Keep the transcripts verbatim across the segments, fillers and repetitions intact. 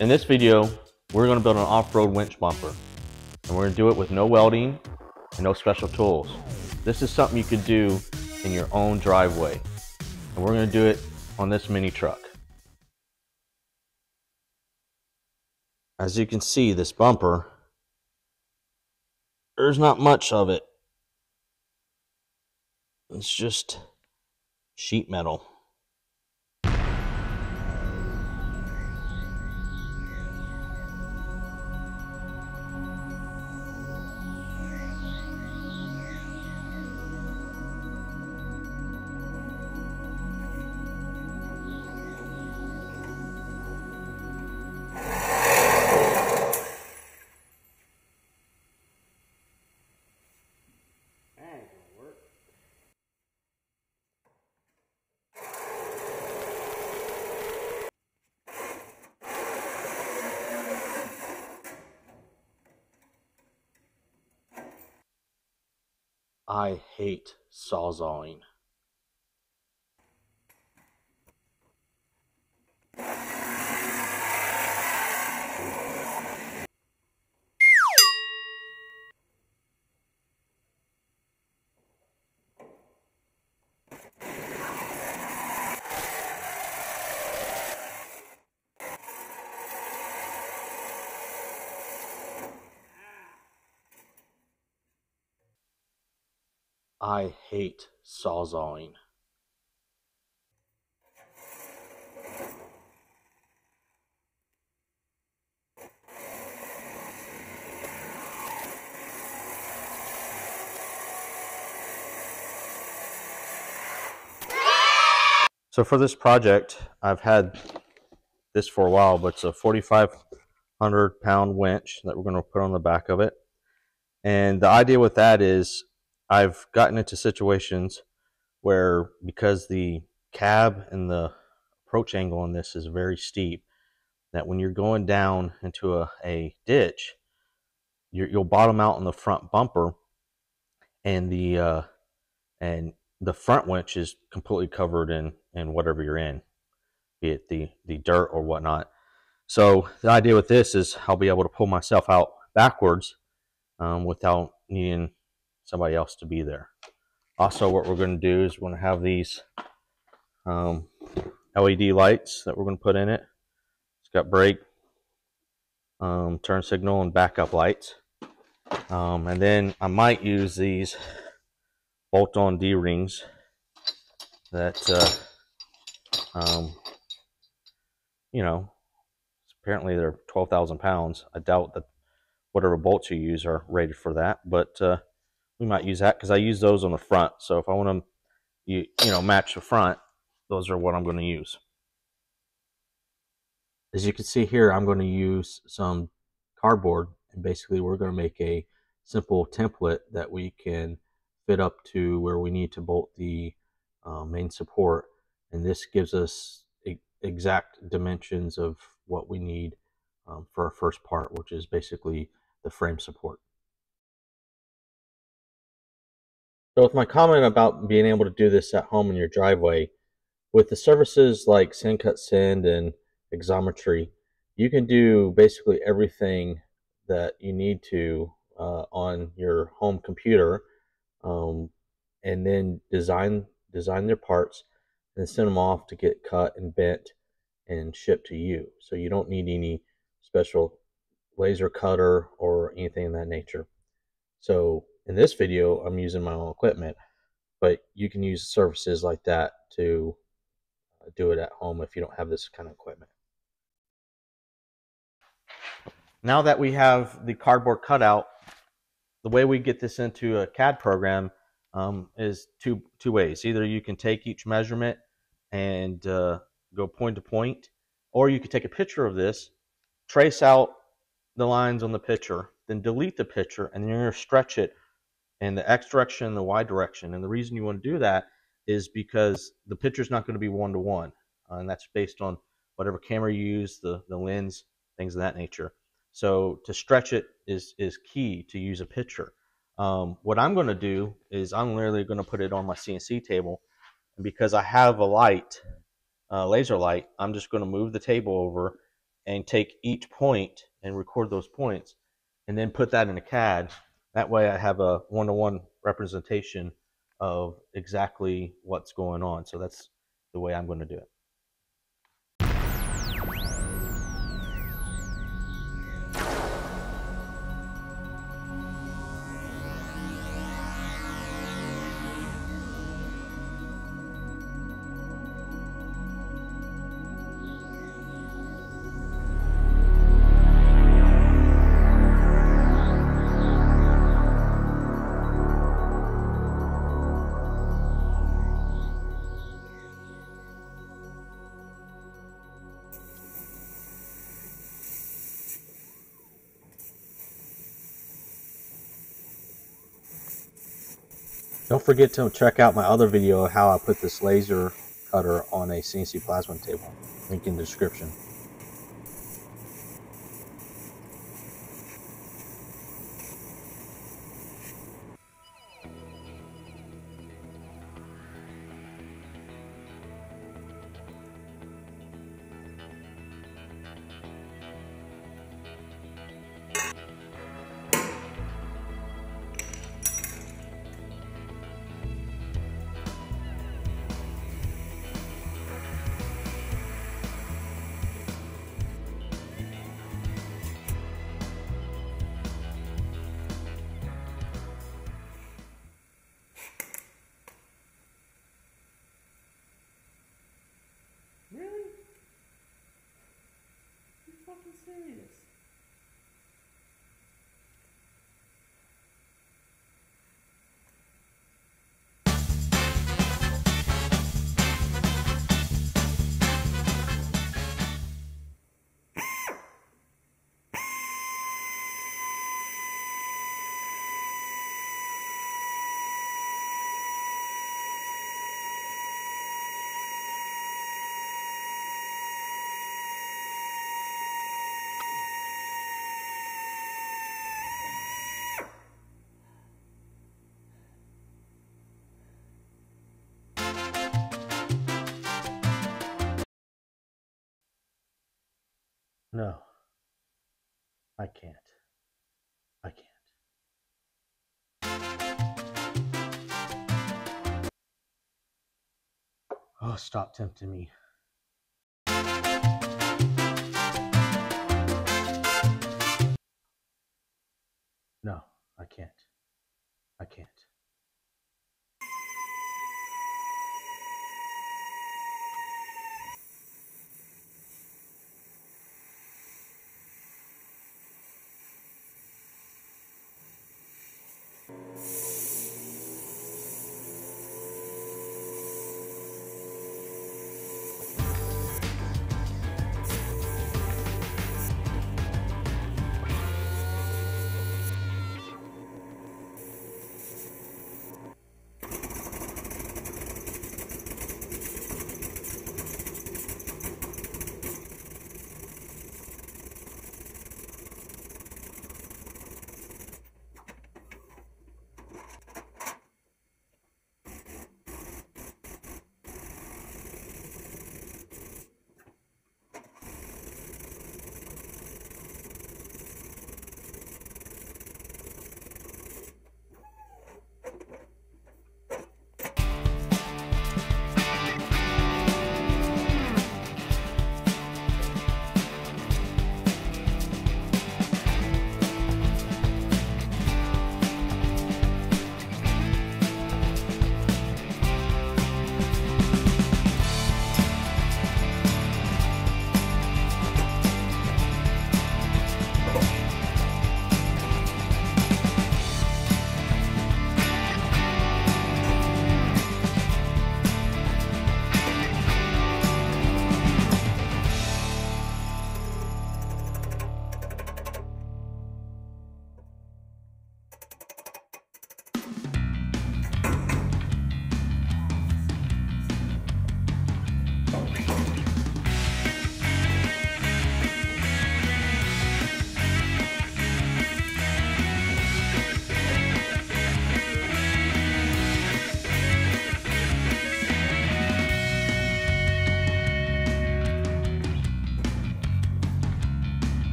In this video, we're going to build an off-road winch bumper, and we're going to do it with no welding and no special tools. This is something you could do in your own driveway, and we're going to do it on this mini truck. As you can see, this bumper, there's not much of it. It's just sheet metal. I hate sawzalling. I hate sawzalling. So for this project, I've had this for a while, but it's a forty-five hundred pound winch that we're going to put on the back of it. And the idea with that is, I've gotten into situations where, because the cab and the approach angle on this is very steep, that when you're going down into a, a ditch, you're, you'll bottom out on the front bumper, and the uh, and the front winch is completely covered in in whatever you're in, be it the the dirt or whatnot. So the idea with this is I'll be able to pull myself out backwards um, without needing somebody else to be there. Also, what we're going to do is we're going to have these um, L E D lights that we're going to put in it. It's got brake, um, turn signal, and backup lights. Um, and then I might use these bolt-on D-rings that, uh, um, you know, apparently they're twelve thousand pounds. I doubt that whatever bolts you use are rated for that, but uh, we might use that, because I use those on the front. So if I want to, you, you know, match the front, those are what I'm going to use. As you can see here, I'm going to use some cardboard, and basically we're going to make a simple template that we can fit up to where we need to bolt the uh, main support. And this gives us e- exact dimensions of what we need um, for our first part, which is basically the frame support. So with my comment about being able to do this at home in your driveway, with the services like SendCutSend and Exometry, you can do basically everything that you need to uh, on your home computer, um, and then design design their parts and send them off to get cut and bent and shipped to you. So you don't need any special laser cutter or anything of that nature. So in this video, I'm using my own equipment, but you can use services like that to do it at home if you don't have this kind of equipment. Now that we have the cardboard cutout, the way we get this into a C A D program um, is two, two ways. Either you can take each measurement and uh, go point to point, or you could take a picture of this, trace out the lines on the picture, then delete the picture, and then you're going to stretch it in the X direction and the Y direction. And the reason you want to do that is because the picture is not going to be one-to-one, uh, and that's based on whatever camera you use, the, the lens, things of that nature. So to stretch it is, is key to use a picture. Um, what I'm going to do is I'm literally going to put it on my C N C table, and because I have a light, uh, laser light, I'm just going to move the table over and take each point and record those points and then put that in a C A D. That way I have a one-to-one representation of exactly what's going on. So that's the way I'm going to do it. Don't forget to check out my other video of how I put this laser cutter on a C N C plasma table. Link in the description. Serious. No, I can't. I can't. Oh, stop tempting me. No, I can't. I can't.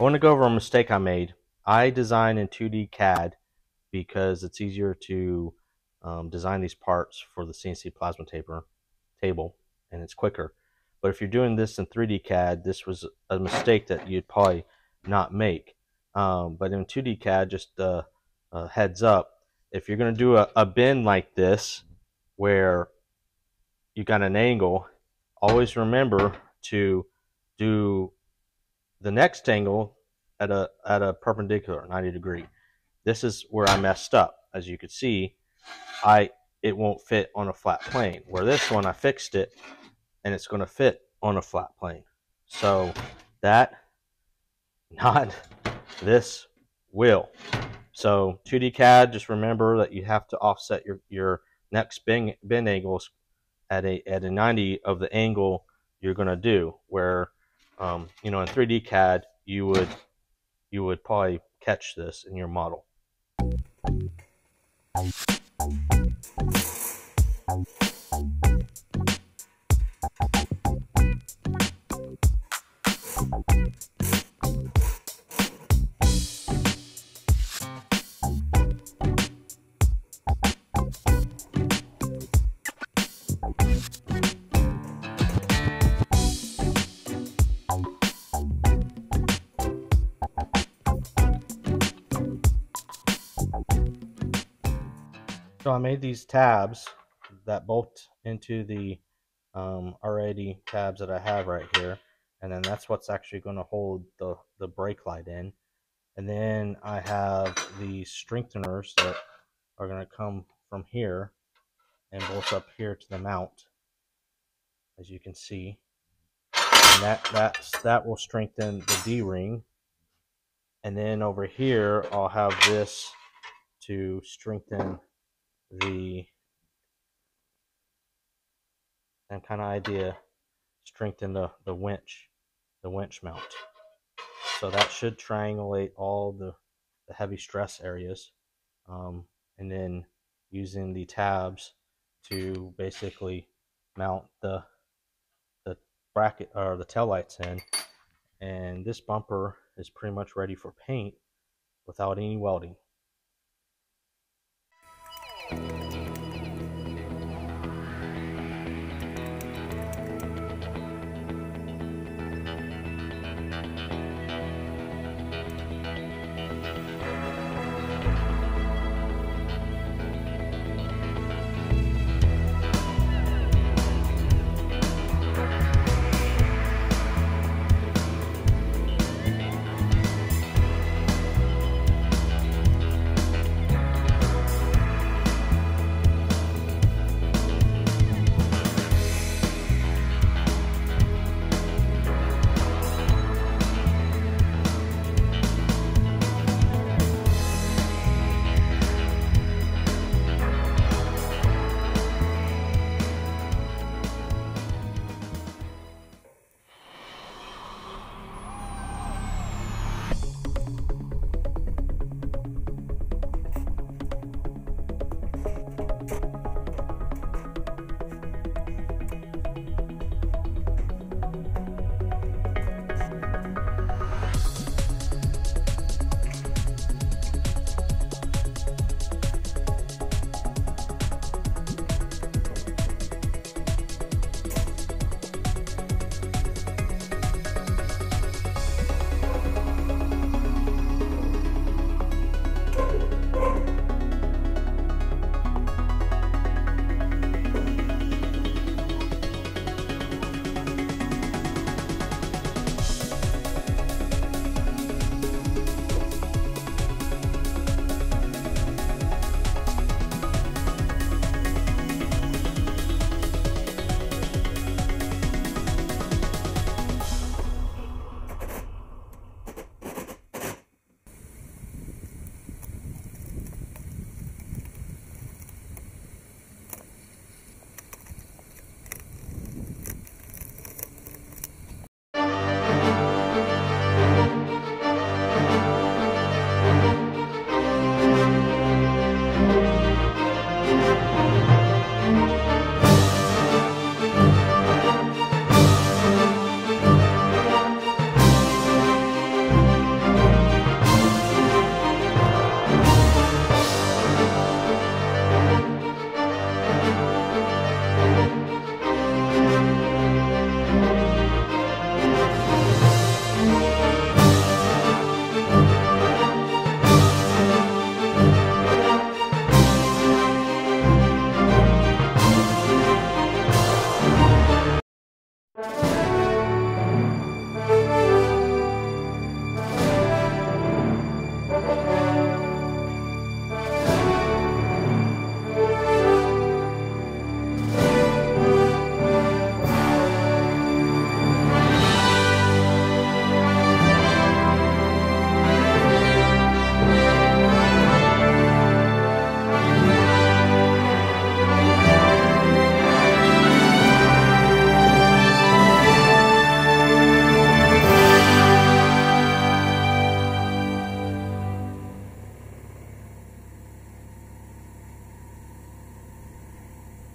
I want to go over a mistake I made. I design in two D C A D because it's easier to um, design these parts for the C N C plasma taper table, and it's quicker. But if you're doing this in three D C A D, this was a mistake that you'd probably not make. Um, but in two D C A D, just uh, uh, heads up, if you're going to do a, a bend like this where you got an angle, always remember to do the next angle at a at a perpendicular, ninety degree. This is where I messed up. As you can see, I it won't fit on a flat plane. Where this one, I fixed it, and it's going to fit on a flat plane. So that, not this, will. So two D C A D, just remember that you have to offset your your next bend bend angles at a at a ninety of the angle you're going to do. Where um, you know, in three D C A D, you would you would probably catch this in your model. So I made these tabs that bolt into the um, already tabs that I have right here, and then that's what's actually going to hold the, the brake light in. And then I have the strengtheners that are going to come from here and bolt up here to the mount, as you can see. And that, that's, that will strengthen the D-ring. And then over here I'll have this to strengthen the same kind of idea, strengthen the, the winch, the winch mount. So that should triangulate all the, the heavy stress areas, um, and then using the tabs to basically mount the the bracket or the tail lights in. And this bumper is pretty much ready for paint without any welding.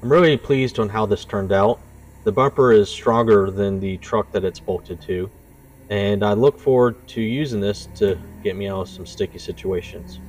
I'm really pleased on how this turned out. The bumper is stronger than the truck that it's bolted to, and I look forward to using this to get me out of some sticky situations.